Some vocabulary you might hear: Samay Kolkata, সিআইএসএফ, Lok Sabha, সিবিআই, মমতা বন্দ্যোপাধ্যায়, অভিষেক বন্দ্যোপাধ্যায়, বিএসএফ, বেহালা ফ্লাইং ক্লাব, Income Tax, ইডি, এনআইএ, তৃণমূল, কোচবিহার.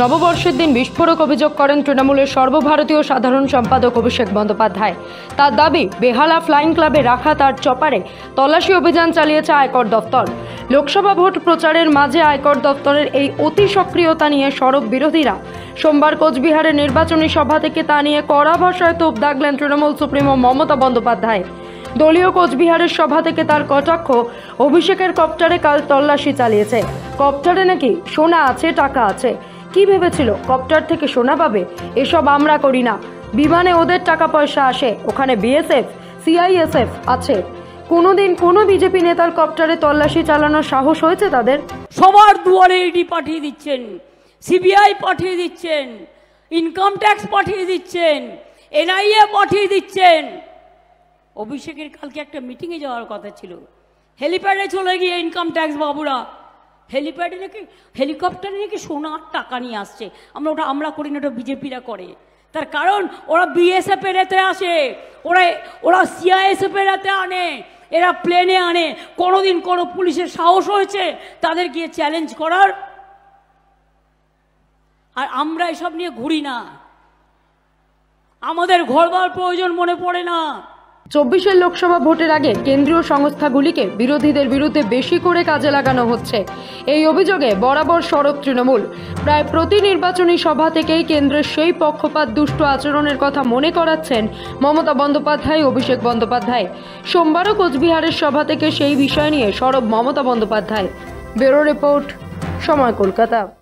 নববর্ষের দিন বিস্ফোরক অভিযোগ করেন তৃণমূলের সর্বভারতীয় সাধারণ সম্পাদক অভিষেক বন্দ্যোপাধ্যায়। তার দাবি, বেহালা ফ্লাইং ক্লাবে রাখা তার চপারে তল্লাশি অভিযান চালিয়েছে আয়কর দপ্তর। লোকসভা ভোট প্রচারের মাঝে আয়কর দপ্তরের এই অতি সক্রিয়তা নিয়ে সরব বিরোধীরা। সোমবার কোচবিহারের নির্বাচনী সভা থেকে তা নিয়ে কড়া ভাষায় তোপ দাগলেন তৃণমূল সুপ্রিমো মমতা বন্দ্যোপাধ্যায়। দলীয় কোচবিহারের সভা থেকে তার কটাক্ষ, অভিষেকের কপ্টারে কাল তল্লাশি চালিয়েছে। কপ্টারে নাকি সোনা আছে, টাকা আছে। কি ভেবেছিল কপ্টার থেকে সোনা পাবে? এসব আমরা করি না, বিমানে ওদের টাকা পয়সা আসে, ওখানে বিএসএফ সিআইএসএফ আছে। কোনোদিন কোনো বিজেপি নেতার কপ্টারে তল্লাশি চালানোর সাহস হয়েছে তাদের? সবার দুয়ারে ইডি পাঠিয়ে দিচ্ছেন, সিবিআই পাঠিয়ে দিচ্ছেন, ইনকাম ট্যাক্স পাঠিয়ে দিচ্ছেন, এনআইএ পাঠিয়ে দিচ্ছেন। অভিষেকের কালকে একটা মিটিংয়ে যাওয়ার কথা ছিল, হেলিপ্যাডে চলে গিয়ে ইনকাম ট্যাক্স বাবুরা হেলিপ্যাডে নাকি হেলিকপ্টারে নাকি সোনার টাকা নিয়ে আসছে। আমরা করি না, ওটা বিজেপিরা করে। তার কারণ ওরা বিএসএফ এর এতে আসে, ওরা সিআইএসএফ এর এতে আনে, এরা প্লেনে আনে। কোনোদিন কোনো পুলিশের সাহস হয়েছে তাদের গিয়ে চ্যালেঞ্জ করার? আর আমরা এসব নিয়ে ঘুরি না, আমাদের ঘরবার প্রয়োজন মনে পড়ে না। ২৪ লোকসভা ভোটের আগে কেন্দ্রীয় সংস্থাগুলিকে বিরোধীদের বিরুদ্ধে বেশি করে কাজে লাগানো হচ্ছে, এই অভিযোগে বরাবর সরব তৃণমূল। প্রায় প্রতি নির্বাচনী সভা থেকেই কেন্দ্রের সেই পক্ষপাত দুষ্ট আচরণের কথা মনে করাচ্ছেন মমতা বন্দ্যোপাধ্যায়, অভিষেক বন্দ্যোপাধ্যায়। সোমবারও কোচবিহারের সভা থেকে সেই বিষয় নিয়ে সরব মমতা বন্দ্যোপাধ্যায়। ব্যুরো রিপোর্ট, সময় কলকাতা।